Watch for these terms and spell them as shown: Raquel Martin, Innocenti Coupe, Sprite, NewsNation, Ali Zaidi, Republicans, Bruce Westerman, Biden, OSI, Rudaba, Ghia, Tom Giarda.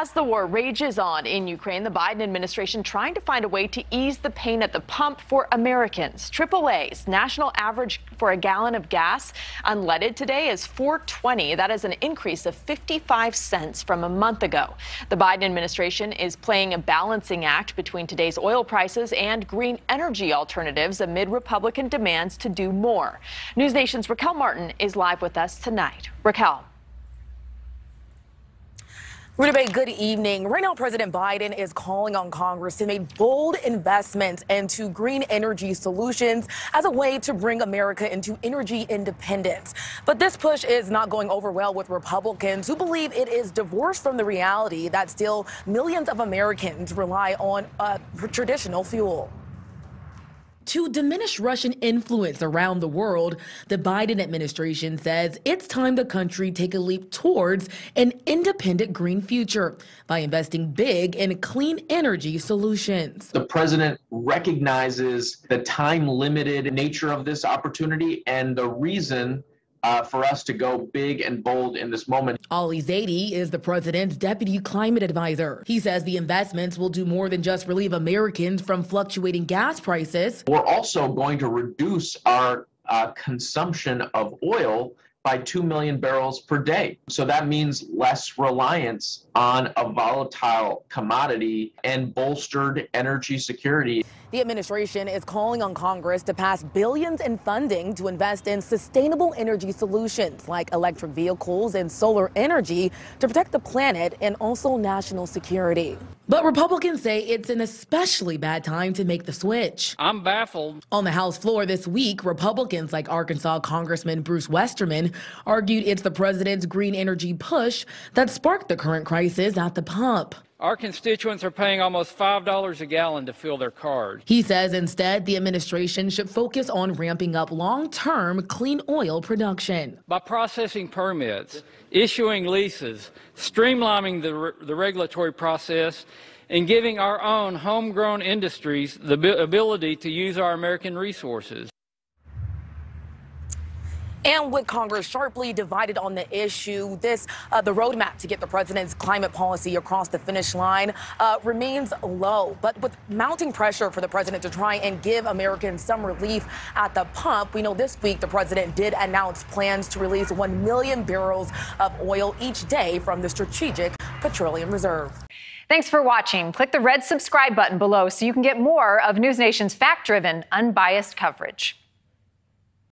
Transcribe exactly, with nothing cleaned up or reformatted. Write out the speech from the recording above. As the war rages on in Ukraine, the Biden administration trying to find a way to ease the pain at the pump for Americans. Triple A's national average for a gallon of gas unleaded today is four twenty. That is an increase of fifty-five cents from a month ago. The Biden administration is playing a balancing act between today's oil prices and green energy alternatives amid Republican demands to do more. NewsNation's Raquel Martin is live with us tonight. Raquel. Rudaba, good evening. Right now, President Biden is calling on Congress to make bold investments into green energy solutions as a way to bring America into energy independence. But this push is not going over well with Republicans who believe it is divorced from the reality that still millions of Americans rely on uh, traditional fuel. To diminish Russian influence around the world, the Biden administration says it's time the country take a leap towards an independent green future by investing big in clean energy solutions. The president recognizes the time-limited nature of this opportunity and the reason Uh, for us to go big and bold in this moment. Ali Zaidi is the president's deputy climate advisor. He says the investments will do more than just relieve Americans from fluctuating gas prices. We're also going to reduce our uh, consumption of oil by two million barrels per day. So that means less reliance on a volatile commodity and bolstered energy security. The administration is calling on Congress to pass billions in funding to invest in sustainable energy solutions like electric vehicles and solar energy to protect the planet and also national security. But Republicans say it's an especially bad time to make the switch. I'm baffled. On the House floor this week, Republicans like Arkansas Congressman Bruce Westerman argued it's the president's green energy push that sparked the current crisis at the pump. Our constituents are paying almost five dollars a gallon to fuel their cars. He says instead the administration should focus on ramping up long-term clean oil production. By processing permits, issuing leases, streamlining the, re the regulatory process, and giving our own homegrown industries the ability to use our American resources. And with Congress sharply divided on the issue, this uh, the roadmap to get the president's climate policy across the finish line uh, remains low. But with mounting pressure for the president to try and give Americans some relief at the pump, we know this week the president did announce plans to release one million barrels of oil each day from the Strategic Petroleum Reserve. Thanks for watching. Click the red subscribe button below so you can get more of NewsNation's fact-driven, unbiased coverage.